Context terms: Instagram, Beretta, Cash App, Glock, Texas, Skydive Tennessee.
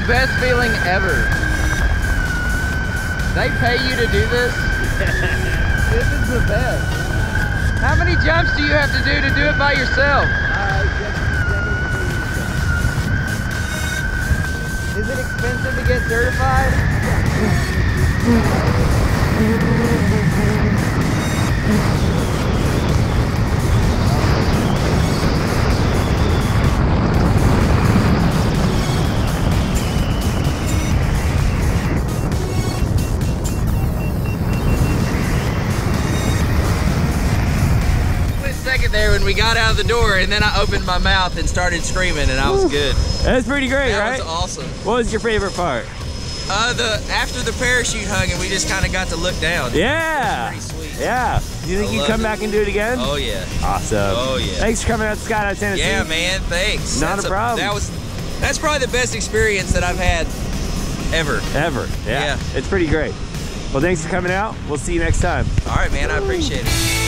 the best feeling ever. They pay you to do this? This is the best. How many jumps do you have to do it by yourself? Is it expensive to get certified? Split second there when we got out of the door, and then I opened my mouth and started screaming, and I was good. That's pretty great, right? That was awesome. What was your favorite part? After the parachute hung and we just kind of got to look down. Yeah. It was pretty sweet. Yeah. Do you think you'd come back and do it again? Oh, yeah. Awesome. Oh, yeah. Thanks for coming out to Skydive Tennessee. Yeah, man. Thanks. Not a problem. That's probably the best experience that I've had ever. Ever. Yeah. It's pretty great. Well, thanks for coming out. We'll see you next time. All right, man. I appreciate it.